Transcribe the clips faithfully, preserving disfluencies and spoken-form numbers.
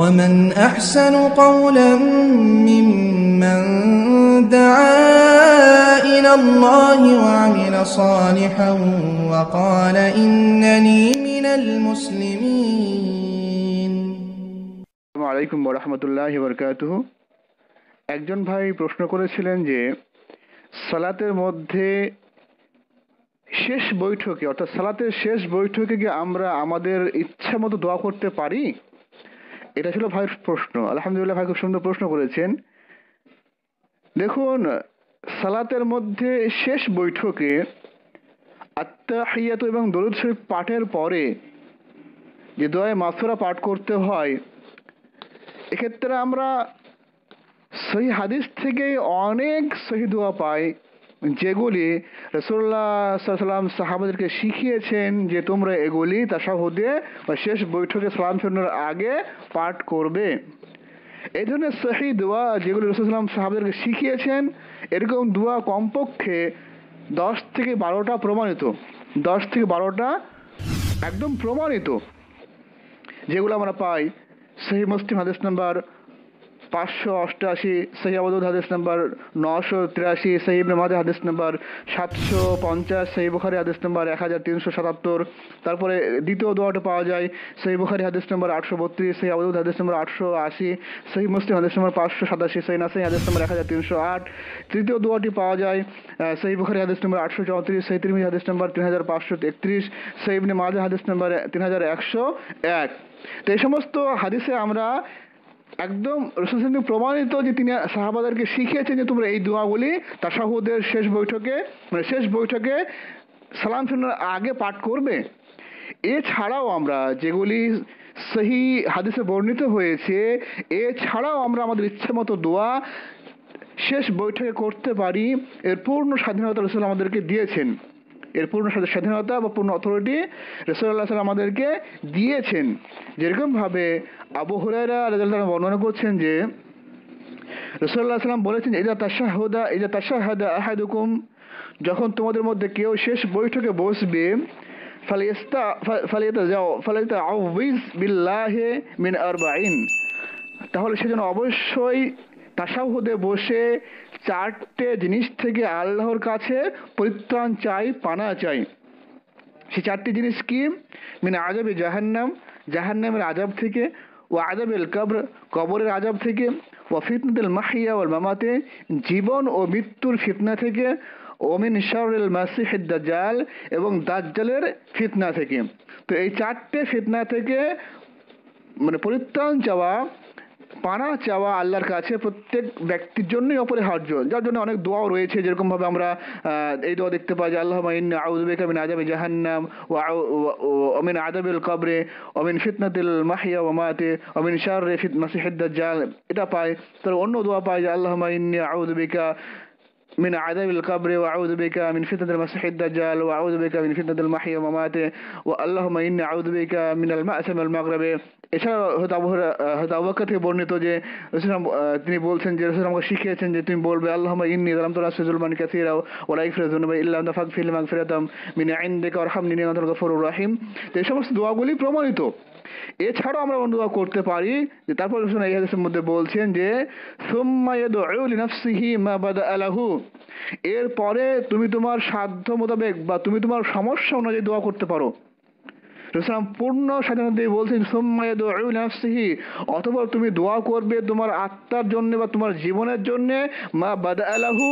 ومن أحسن قولا ممن دعا إلى الله وعمل صالحا وقال إنني من المسلمين. السلام عليكم ورحمة الله وبركاته. একজন ভাই প্রশ্ন করেছিলেন যে সালাতের মধ্যে শেষ বৈঠকে অর্থাৎ সালাতের শেষ বৈঠকে কি আমরা আমাদের ইচ্ছা মতো দোয়া করতে পারি? এটা ছিল ভাইয়ের প্রশ্ন। আলহামদুলিল্লাহ, ভাই খুব সুন্দর প্রশ্ন করেছেন। দেখুন, সালাতের মধ্যে শেষ বৈঠকে আত্তাহিয়াত এবং দরুদ শরীফ পাঠের পরে যে দোয়া মাসুরা পাঠ করতে হয়, এক্ষেত্রে আমরা সহি হাদিস থেকে অনেক সহি দোয়া পাই, যেগুলি রাসূলুল্লাহ সাল্লাল্লাহু আলাইহি ওয়াসাল্লাম সাহাবাদেরকে শিখিয়েছেন যে তোমরা এগুলি তাশাহুদে বা শেষ বৈঠকে সালাম ফেরানোর আগে পাঠ করবে। এই ধরনের সহি দোয়া যেগুলি রাসূল সাল্লাল্লাহু আলাইহি ওয়াসাল্লাম সাহাবাদেরকে শিখিয়েছেন, এরকম দোয়া কমপক্ষে দশ থেকে বারোটা প্রমাণিত, দশ থেকে বারোটা একদম প্রমাণিত, যেগুলো আমরা পাই। সহি মুসলিম হাদিস নাম্বার পাঁচশো অষ্টাশি, সহি আবু দাউদ হাদিস নাম্বার নশো তিরাশি, সহি ইবনে মাজাহ হাদিস নাম্বার সাতশো পঞ্চাশ, সহি বুখারী হাদিস নাম্বার এক হাজার তিনশো সাতাত্তর। তারপরে দ্বিতীয় দোয়াটা পাওয়া যায় সহি বুখারী হাদিস নাম্বার আটশো বত্রিশ, সহি আবু দাউদ হাদিস নাম্বার আটশো আশি, সহি মুসলিম হাদিস নাম্বার পাঁচশো সাতাশি, সহি নাসাঈ হাদিস নাম্বার এক হাজার তিনশো আট। তৃতীয় দোয়াটি পাওয়া যায় সহি বুখারী হাদিস নাম্বার আটশো চৌত্রিশ, সহি তিরমিজি হাদিস নাম্বার তিন হাজার পাঁচশো তেত্রিশ, সহি ইবনে মাজাহ হাদিস নাম্বার তিন হাজার একশো এক। তো এই সমস্ত হাদিসে আমরা একদম রাসূল সাল্লাল্লাহু আলাইহি ওয়াসাল্লাম প্রমাণিত যে তিনি সাহাবাদেরকে শিখিয়েছেন যে তোমরা এই দোয়াগুলি তাশাহুদের শেষ বৈঠকে মানে শেষ বৈঠকে সালাম ফেরানোর আগে পাঠ করবে। এছাড়াও আমরা যেগুলি সহি হাদিসে বর্ণিত হয়েছে, এছাড়াও আমরা আমাদের ইচ্ছামতো দোয়া শেষ বৈঠকে করতে পারি। এর পূর্ণ স্বাধীনতা রাসূল আমাদেরকে দিয়েছেন, এর পূর্ণ স্বাধীনতা বা পূর্ণ অথরিটি রাসূলুল্লাহ সাল্লাল্লাহু আলাইহি ওয়াসাল্লাম আমাদেরকে দিয়েছেন। যেরকমভাবে আবু হুরায়রা রাদিয়াল্লাহু আনহু বর্ণনা করছেন যে রাসূলুল্লাহ সাল্লাল্লাহু আলাইহি ওয়াসাল্লাম বলেছেন, ইযা তাশাহাদা ইযা তাশাহাদা আহাদুকুম, যখন তোমাদের মধ্যে কেউ শেষ বৈঠকে বসবে, ফালিয়াস্তা ফালিয়াতাজাউ ফালিয়াতাউযিজ বিল্লাহি মিন আরবাইন, তাহলে সে যেন অবশ্যই তাশাহুদে বসে চারটে জিনিস থেকে আল্লাহর কাছে পরিত্রাণ চাই, পানা চাই। সে চারটি জিনিস কি? মিন আযাবে জাহান্নাম, জাহান্নামের আযাব থেকে, ও আযাবিল কবর, কবরের আযাব থেকে, ও ফিতনাতুল মাহইয়া ওয়াল মামাতে, জীবন ও মৃত্যুর ফিতনা থেকে, ও মিন শাররিল মাসিহিদ দাজ্জাল, এবং দাজ্জালের ফিতনা থেকে। তো এই চারটে ফিতনা থেকে মানে পরিত্রাণ চাওয়া, পানা চাওয়া আল্লাহর কাছে প্রত্যেক ব্যক্তির জন্যই অপরিহার্য, যার জন্য অনেক দোয়াও রয়েছে। যেরকমভাবে আমরা এই দোয়া দেখতে পাই যে আল্লাহুম্মা ইন্নী আউযু বিকা মিন আযাবি জাহান্নাম ওয়া মিন আযাবিল কবরে ওয়া মিন ফিতনাতিল মাহইয়া ওয়া মাতে ওয়া মিন শাররি ফিতনাতিল মাসিহিদ দাজ্জাল, এটা পাই। তার অন্য দোয়া পাই যে আল্লাহুম্মা ইন্নী আউযু বিকা من عذاب القبر واعوذ بك من فتنة المسيح الدجال واعوذ بك من فتنة المحيا ومماته واللهم اني اعوذ بك من المأثم المغربي। এছাড়াও হযরত আবু বকর থেকে বর্ণিত যে তিনি বলছেন যে রাসূল আমাকে শিখিয়েছেন যে তুমি বলবে আল্লাহুম্মা ইন্নী যালামতু নাফসি যুলমান কাসীরা ওয়া লা ইগফিরু যুনুবা ইল্লা আনতা ফাগফির লি মাগফিরাতাম মিন ইনদিকা ওয়ারহামনি ইন্নাকা গফুরুর রহিম। তো এই সমস্ত দোয়াগুলি প্রমাণিত। এছাড়াও আমরা অন্য দোয়া করতে পারি যে তারপর রাসূল এই হাদিসের মধ্যে বলছেন যে সুম্মা ইয়াদউ লিনাফসিহি মা বাদাআ লাহু, এরপরে তুমি তোমার সাধ্য মোতাবেক বা তুমি তোমার সমস্যা অনুযায়ী দোয়া করতে পারো। রাসূল পূর্ণ স্বাধীনতা দিয়ে বলছেন সুম্মা ইয়াদউ লিনাফসিহি, অথবা তুমি দোয়া করবে তোমার আত্মার জন্য বা তোমার জীবনের জন্য, মা বাদাআ লাহু,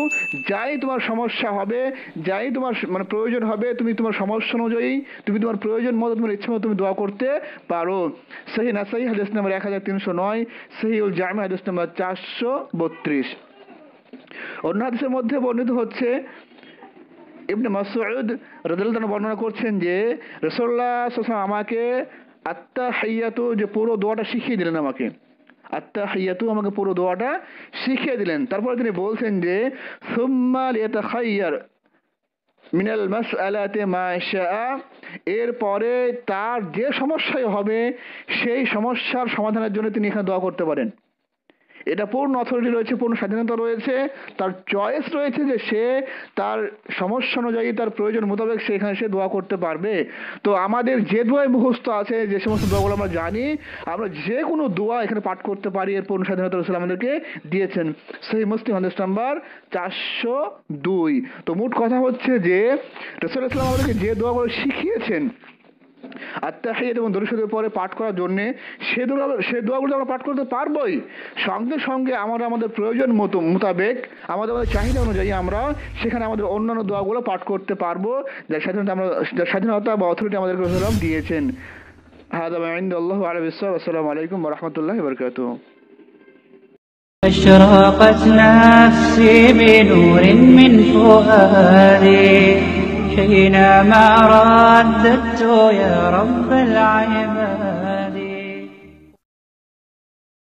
যাই তোমার সমস্যা হবে, যাই তোমার মানে প্রয়োজন হবে, তুমি তোমার সমস্যা অনুযায়ী তুমি তোমার প্রয়োজন মতো তোমার ইচ্ছা মতো তুমি দোয়া করতে পারো। সহিহ নাসাঈ হাদিস নাম্বার এক হাজার তিনশো নয়, সহিহুল জামি হাদিস নাম্বার চারশো বত্রিশ। অন্য হাদিসের মধ্যে বর্ণিত হচ্ছে ইবনে মাসউদ রাদিয়াল্লাহু আনহু বর্ণনা করছেন যে রাসূলুল্লাহ সাল্লাল্লাহু আলাইহি ওয়াসাল্লাম আমাকে আত্তাহিয়াতু যে পুরো দোয়াটা শিখিয়ে দিলেন, আমাকে আত্তাহিয়াতু আমাকে পুরো দোয়াটা শিখিয়ে দিলেন। তারপরে তিনি বলছেন যে সুম্মা লিয়াতাখায়্যার মিনাল মাসআলাতি মা শাআ, এরপরে তার যে সমস্যাই হবে সেই সমস্যার সমাধানের জন্য তিনি এখানে দোয়া করতে পারেন। এটা পূর্ণ অথরিটি রয়েছে, পূর্ণ স্বাধীনতা রয়েছে, তার চয়েস রয়েছে যে সে তার সমস্যা অনুযায়ী তার প্রয়োজন মোতাবেক সেখানে সে দোয়া করতে পারবে। তো আমাদের যে দোয়ায় মুখস্থ আছে, যে সমস্ত দোয়াগুলো আমরা জানি, আমরা যে কোনো দোয়া এখানে পাঠ করতে পারি, এর পূর্ণ স্বাধীনতা রসুল আমাদেরকে দিয়েছেন। সেই মুসলিম হাদিস নাম্বার চারশো দুই। তো মোট কথা হচ্ছে যে রসুল ইসলাম আমাদেরকে যে দোয়াগুলো শিখিয়েছেন আত্তাহিয়াত এবং দরুদ শরীফের পরে পাঠ করার জন্যে, সে দোয়া সে দোয়াগুলো আমরা পাঠ করতে পারবই। সঙ্গে সঙ্গে আমরা আমাদের প্রয়োজন মতো মোতাবেক আমাদের আমাদের চাহিদা অনুযায়ী আমরা সেখানে আমাদের অন্যান্য দোয়াগুলো পাঠ করতে পারবো, যার স্বাধীনতা আমরা স্বাধীনতা বা অথরিটি আমাদেরকে রসুলাম দিয়েছেন। হাদা মা ইনদাল্লাহু আলা বিসসালাম। আসসালামু আলাইকুম ওয়া রাহমাতুল্লাহি ওয়া বারাকাতুহু। أشرقت نفسي بنور من فؤادي حينما رددت يا رب العباد.